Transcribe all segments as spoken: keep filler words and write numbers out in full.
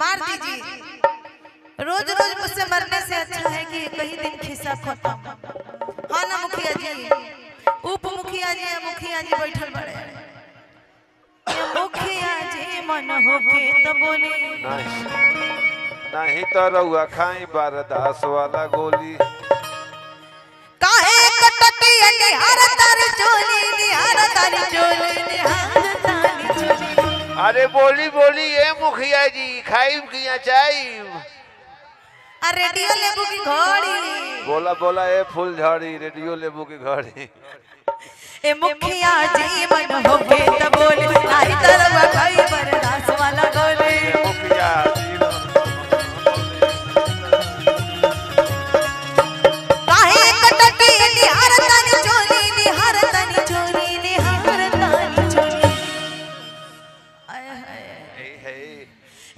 मार दीजिए। रोज रोज मुझसे मरने से अच्छा है कि कहीं दिन खिस्सा खत्म। हाँ ना मुखिया जी, उप मुखिया जी, मुखिया जी बैठल बड़े। मुखिया जी मन होके तो बोली नहीं तो रहुआ खाई बारदास वाला गोली। काहे कटती है निहार तारी चोली, निहार तारी चोली, निहार तारी चोली। अरे बोली बोली ए मुखिया जी खाई किया चाई। अरे रेडियो लेबू की घड़ी बोला बोला ए फूल झड़ी रेडियो लेबू की घड़ी। ए मुखिया जी मन होके त बोली आई तरवा खाई बारदास वाला गोली।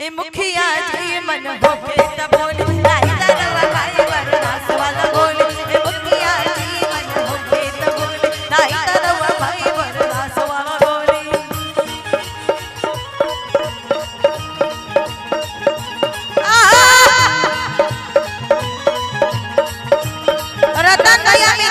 मुखिया मुखिया जी मन होके त बोली आई तरवा खाई बारदास वाला गोली। मुखिया जी मन होके त बोली आई तरवा खाई बारदास वाला गोली। आ रतन दया में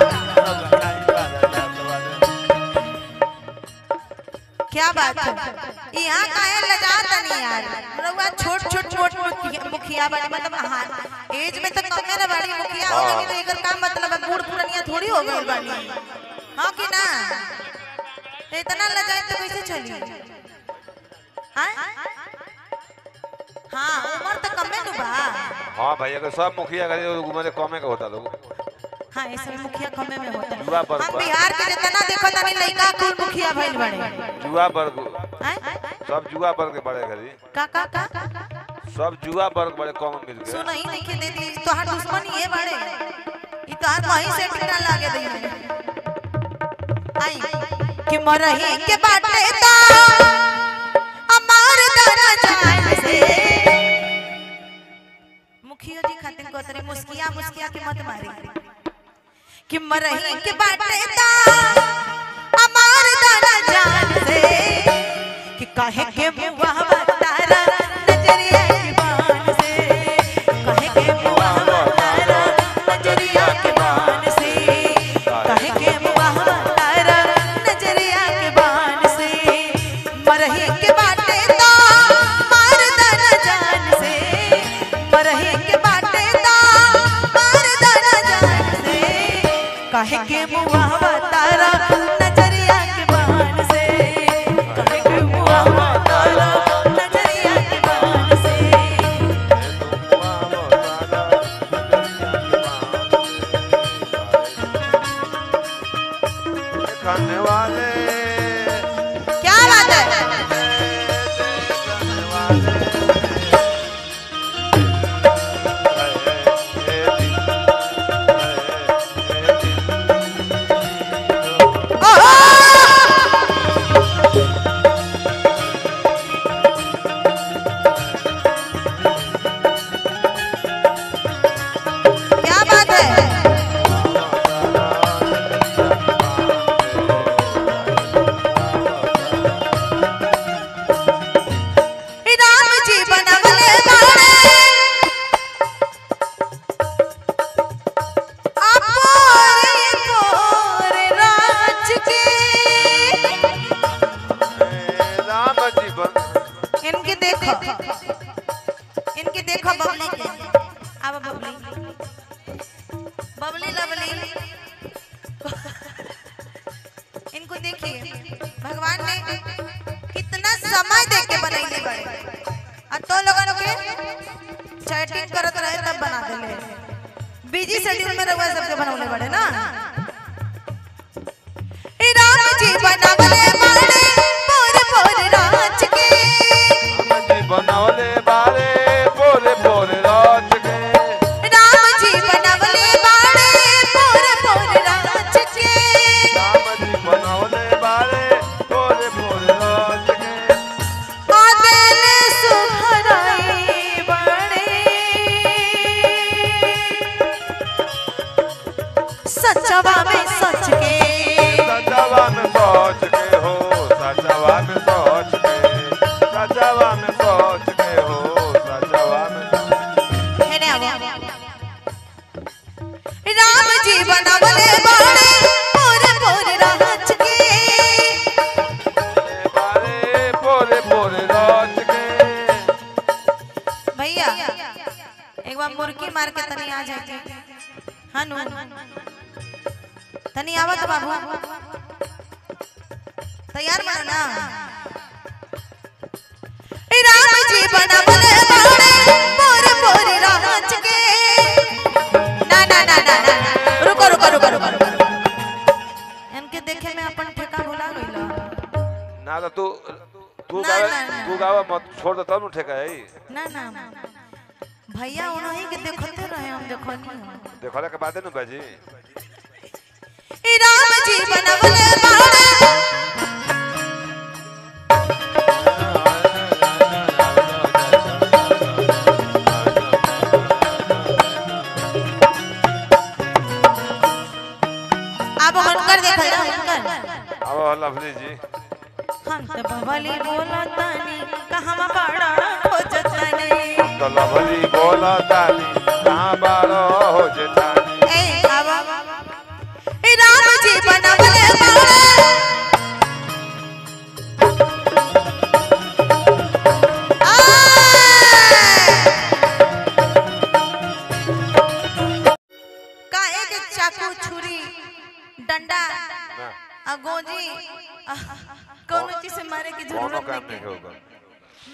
क्या बात है यहाँ काहे लजाता नहीं यार। रउआ छोट छोट मोट मुखिया बाड़ी, मतलब हां एज में तो कमे ना बाड़ी मुखिया हो, लेकिन एकर का मतलब बूढ़ पुरानिया थोड़ी हो गइल बाड़ी। हां कि ना इतना लजाए तो कैसे चली। हां हां उम्र तो कमे न बा। हां भैया के सब मुखिया करे उम्र कमे के होता लोग। हाँ इसमें मुखिया कमे में होता है। हम बिहार के जितना देखो तनी लइका कुल मुखिया भइल बड़े। जुआ वर्ग सब जुआ वर्ग के बड़े घरी का का का सब जुआ वर्ग बड़े कम मिल गए। सुन ही नहीं के दे दी तोहार दुश्मनी ये बड़े। ई तोहार वहीं से टिकना लागे दई आई कि मरही के बाटे तो अमर दाना जाए से। मुखिया जी खातिर कोतरे मुस्किया मुस्किया के मत मारी कि मरही के बाटे ता अमर दाना जान से। कि काहे के मुआ तारा नजरिया के बान से, काहे के मुआ तारा नजरिया के बान से, काहे के मुआ तारा नजरिया के बान से। मरही के बाटे ता अमर दाना जान से, मरही के बाटे ता अमर दाना जान से, काहे के मुआ तारा नजरिया के बान से, काहे के मुआ तारा नजरिया के बान से। देखने वाले क्या बात है। देखने वाले इनके देखो बबली के अब बबली बबली लबली इनको देखिए भगवान ने कितना समय देके बनाई बड़े। आ तो लोगन के चैटिंग करत रहे तब बना देले। बिजी शेड्यूल में रहुआ सबके बनावले बड़े ना। ए राम जी बनावले बड़े मोर मोर राज के बनावले बारे बोले बोले राज के। राम जी बनावले बारे बोले बोले राज के। राम जी बनावले बारे बोले बोले राज के। आदेले सुहराई सचवा में सोच के, सचवा में सोच के हो, सचवा में सोच के, सचवा में सोच के हो, सचवा में। है ना राम जी बनवले बाड़े पूरे पूरे राज के, बाड़े पूरे पूरे राज के। भैया एक बार मुर्गी मार के तनी आ जाते। हाँ नु तनी आवत बाबू, तैयार बनो ना। राम जी बनवले बाड़े पूरे पूरे राज के। ना ना ना ना ना रुको रुको रुको रुको, इनके देखे में अपन ठेका भुला गइलो ना। तो तू तू गावे, तू गावा मत छोड़ दे तब न ठेका है। ना ना भैया उन्हीं के देखते रहे हम, देखो देखला के बाद है न बाजी। राम जी बनवले बाड़े लवली जी हम त भवली बोला तानी कहां बाड़ा हो जतानी, त लवली बोला तानी कहां बाड़ा हो जतानी। ए बाबा ए राम जी बनवले बाड़े।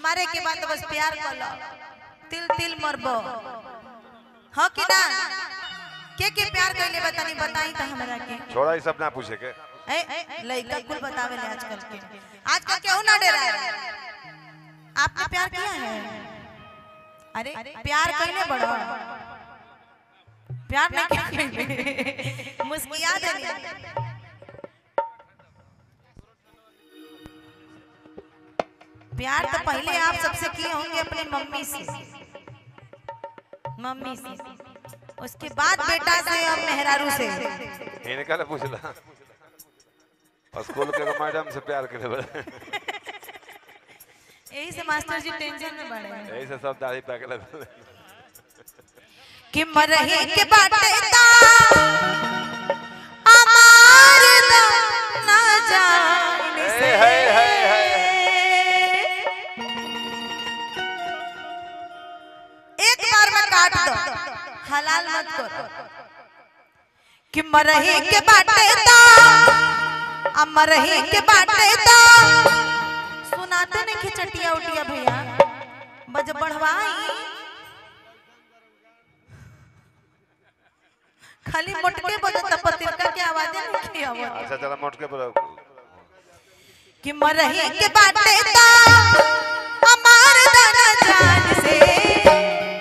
मारे के बाद बस प्यार कर लो, तिल तिल मरबो हो कि ना। के के प्यार कइले बतानी, बताई त हमरा के छोड़ा ई सब ना पूछे के। ए लइका कुल बतावे ले आजकल के, आजकल केहू ना डरे। आपने प्यार किया है? अरे प्यार कइले बड़ो, प्यार नहीं किया मुस्किया देनी। प्यार तो पहले आप सबसे किए होंगे, अपनी मम्मी से, मम्मी से, उसके बाद बेटा से और मेहरारू से। इनका ले पूछला स्कूल के मैडम से प्यार करे बड़े। यही से मास्टर जी टेंशन में पड़े, यही से सब दाढ़ी पाके लगे कि मरही के बाटे ता अमार ना जाने से। हे हे हे हलाल मत करो कि मरही के बाटे तो, अमरही के बाटे तो। सुनाते नहीं खिचटिया उटिया भैया बज बढ़वाई, खाली मोटके बजता पतिरका की आवाज नहीं की आवत। अच्छा चला मोटके बजाओ कि मरही के बाटे तो, अमर दाना जान से।